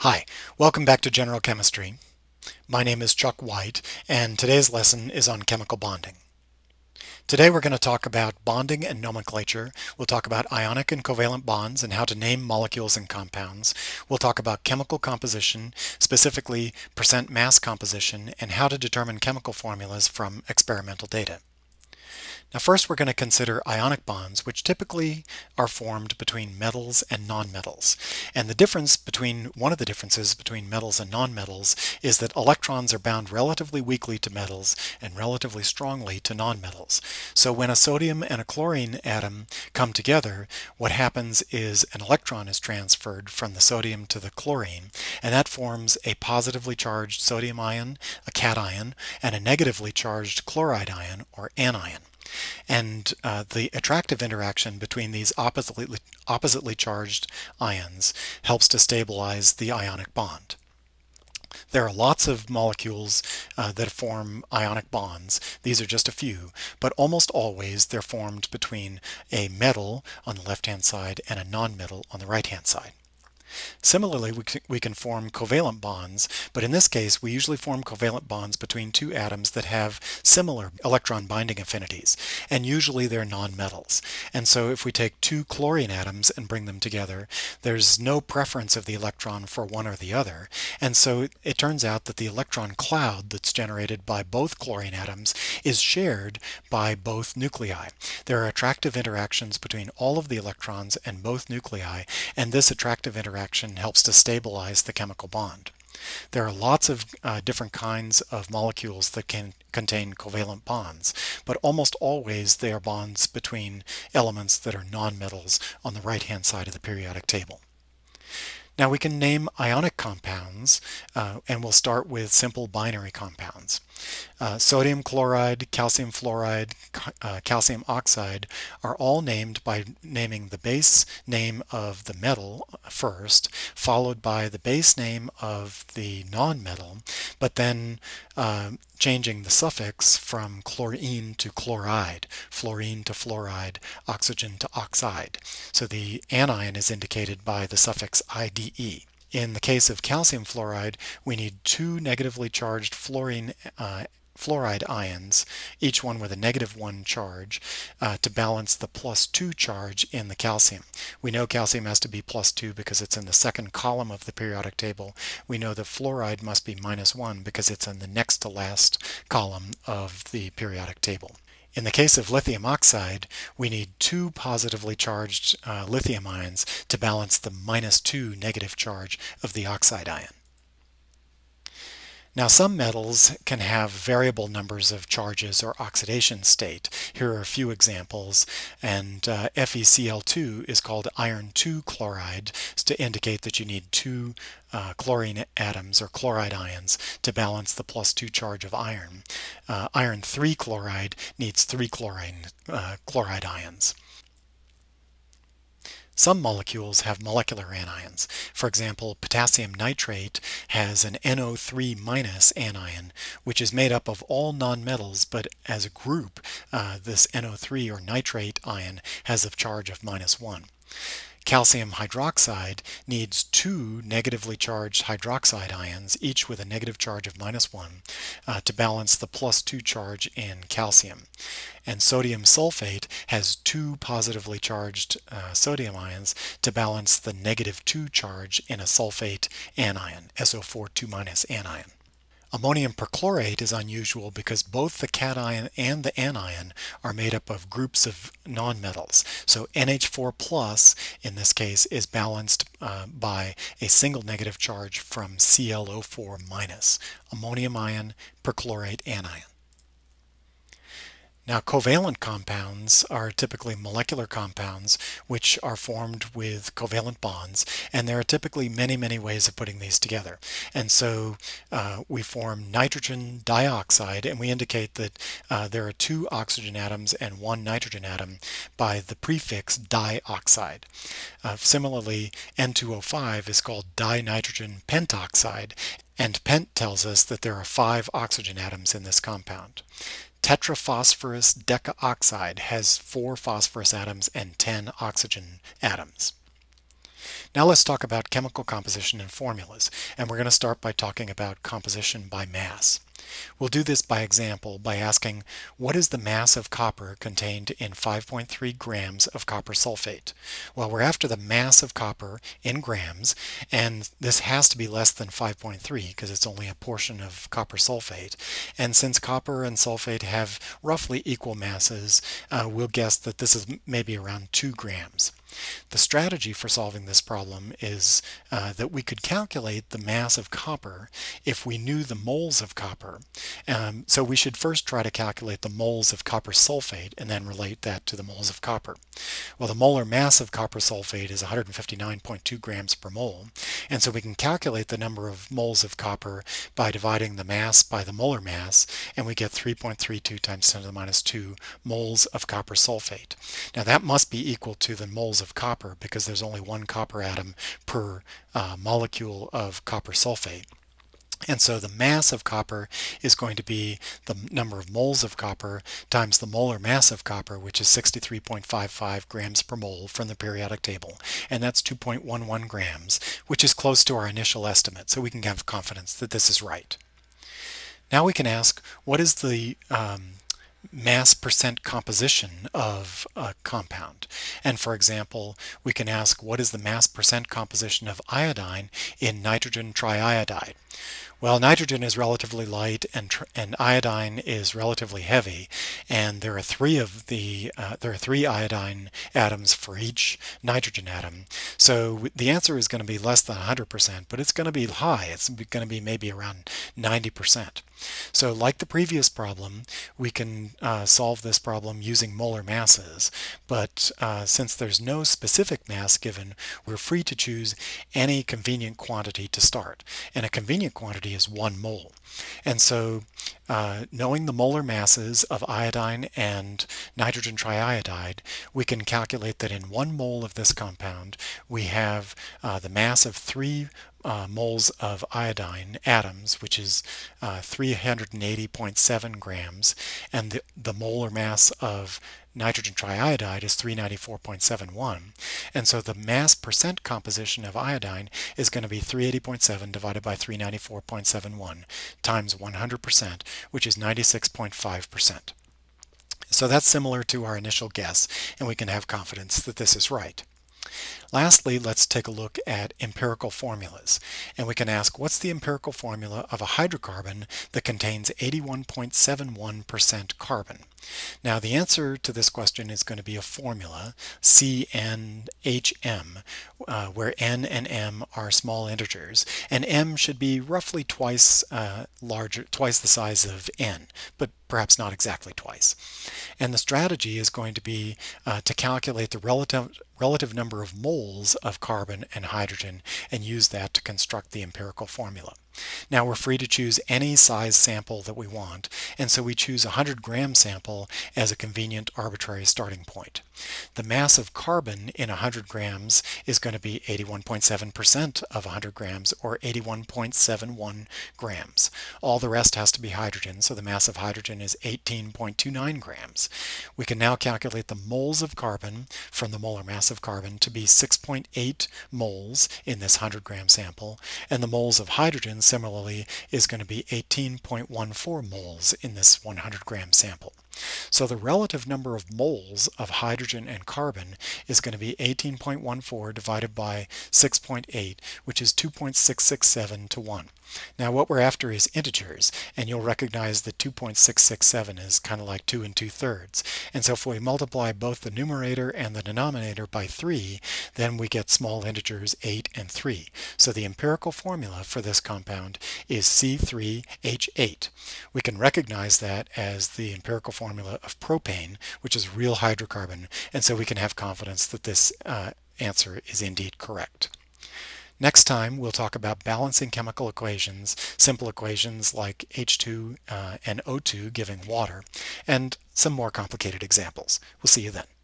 Hi, welcome back to General Chemistry. My name is Chuck Wight, and today's lesson is on chemical bonding. Today we're going to talk about bonding and nomenclature. We'll talk about ionic and covalent bonds and how to name molecules and compounds. We'll talk about chemical composition, specifically percent mass composition, and how to determine chemical formulas from experimental data. Now first we're going to consider ionic bonds, which typically are formed between metals and nonmetals. And the difference between, one of the differences between metals and nonmetals is that electrons are bound relatively weakly to metals and relatively strongly to nonmetals. So when a sodium and a chlorine atom come together, what happens is an electron is transferred from the sodium to the chlorine, and that forms a positively charged sodium ion, a cation, and a negatively charged chloride ion, or anion. And the attractive interaction between these oppositely charged ions helps to stabilize the ionic bond. There are lots of molecules that form ionic bonds. These are just a few, but almost always they're formed between a metal on the left-hand side and a non-metal on the right-hand side. Similarly, we can form covalent bonds, but in this case we usually form covalent bonds between two atoms that have similar electron binding affinities, and usually they're nonmetals. And so if we take two chlorine atoms and bring them together, there's no preference of the electron for one or the other, and so it turns out that the electron cloud that's generated by both chlorine atoms is shared by both nuclei. There are attractive interactions between all of the electrons and both nuclei, and this attractive interaction helps to stabilize the chemical bond. There are lots of different kinds of molecules that can contain covalent bonds, but almost always they are bonds between elements that are nonmetals on the right-hand side of the periodic table. Now we can name ionic compounds, and we'll start with simple binary compounds. Sodium chloride, calcium fluoride, calcium oxide are all named by naming the base name of the metal first, followed by the base name of the nonmetal, but then changing the suffix from chlorine to chloride, fluorine to fluoride, oxygen to oxide. So the anion is indicated by the suffix IDE. In the case of calcium fluoride, we need two negatively charged fluoride ions, each one with a -1 charge, to balance the +2 charge in the calcium. We know calcium has to be +2 because it's in the second column of the periodic table. We know that fluoride must be -1 because it's in the next to last column of the periodic table. In the case of lithium oxide, we need two positively charged lithium ions to balance the -2 negative charge of the oxide ion. Now some metals can have variable numbers of charges or oxidation state. Here are a few examples, and FeCl2 is called iron(II) chloride to indicate that you need two chlorine atoms or chloride ions to balance the +2 charge of iron. Iron(III) chloride needs three chloride ions. Some molecules have molecular anions. For example, potassium nitrate has an NO3- anion, which is made up of all nonmetals, but as a group, this NO3 or nitrate ion has a charge of -1. Calcium hydroxide needs two negatively charged hydroxide ions, each with a negative charge of -1, to balance the +2 charge in calcium. And sodium sulfate has two positively charged sodium ions to balance the -2 charge in a sulfate anion, SO4₂- anion. Ammonium perchlorate is unusual because both the cation and the anion are made up of groups of nonmetals. So NH4+ in this case is balanced by a single negative charge from ClO4-, ammonium ion, perchlorate anion. Now covalent compounds are typically molecular compounds which are formed with covalent bonds, and there are typically many ways of putting these together. And so we form nitrogen dioxide, and we indicate that there are two oxygen atoms and one nitrogen atom by the prefix dioxide. Similarly, N2O5 is called dinitrogen pentoxide, and pent tells us that there are five oxygen atoms in this compound. Tetraphosphorus decaoxide has four phosphorus atoms and 10 oxygen atoms. Now let's talk about chemical composition and formulas, and we're going to start by talking about composition by mass. We'll do this by example by asking, what is the mass of copper contained in 5.3 grams of copper sulfate? Well, we're after the mass of copper in grams, and this has to be less than 5.3 because it's only a portion of copper sulfate. And since copper and sulfate have roughly equal masses, we'll guess that this is maybe around 2 grams. The strategy for solving this problem is that we could calculate the mass of copper if we knew the moles of copper. So we should first try to calculate the moles of copper sulfate and then relate that to the moles of copper. Well, the molar mass of copper sulfate is 159.2 grams per mole, and so we can calculate the number of moles of copper by dividing the mass by the molar mass, and we get 3.32 times 10 to the minus 2 moles of copper sulfate. Now that must be equal to the moles of copper because there's only one copper atom per molecule of copper sulfate. And so the mass of copper is going to be the number of moles of copper times the molar mass of copper, which is 63.55 grams per mole from the periodic table. And that's 2.11 grams, which is close to our initial estimate. So we can have confidence that this is right. Now we can ask, what is the mass percent composition of a compound? And for example, we can ask, what is the mass percent composition of iodine in nitrogen triiodide? Well, nitrogen is relatively light and iodine is relatively heavy, and there are three iodine atoms for each nitrogen atom. So the answer is going to be less than 100%, but it's going to be high. It's going to be maybe around 90%. So like the previous problem, we can solve this problem using molar masses, but since there's no specific mass given, we're free to choose any convenient quantity to start, and a convenient quantity is 1 mole. And so knowing the molar masses of iodine and nitrogen triiodide, we can calculate that in 1 mole of this compound we have the mass of 3 moles of iodine atoms, which is 380.7 grams, and the molar mass of nitrogen triiodide is 394.71. And so the mass percent composition of iodine is going to be 380.7 divided by 394.71 times 100%, which is 96.5%. So that's similar to our initial guess, and we can have confidence that this is right. Lastly, let's take a look at empirical formulas, and we can ask, what's the empirical formula of a hydrocarbon that contains 81.71% carbon? Now the answer to this question is going to be a formula, CnHm, where n and m are small integers, and m should be roughly twice the size of n, but perhaps not exactly twice. And the strategy is going to be to calculate the relative number of moles of carbon and hydrogen and use that to construct the empirical formula. Now we're free to choose any size sample that we want, and so we choose a 100-gram sample as a convenient arbitrary starting point. The mass of carbon in 100 grams is going to be 81.7% of 100 grams, or 81.71 grams. All the rest has to be hydrogen, so the mass of hydrogen is 18.29 grams. We can now calculate the moles of carbon from the molar mass of carbon to be 6.8 moles in this 100-gram sample, and the moles of hydrogen similarly is going to be 18.14 moles in this 100-gram sample. So the relative number of moles of hydrogen and carbon is going to be 18.14 divided by 6.8, which is 2.667 to 1. Now what we're after is integers, and you'll recognize that 2.667 is kind of like 2 and 2/3. And so if we multiply both the numerator and the denominator by 3, then we get small integers 8 and 3. So the empirical formula for this compound is C3H8. We can recognize that as the empirical formula of propane, which is real hydrocarbon, and so we can have confidence that this answer is indeed correct. Next time, we'll talk about balancing chemical equations, simple equations like H2 and O2 giving water, and some more complicated examples. We'll see you then.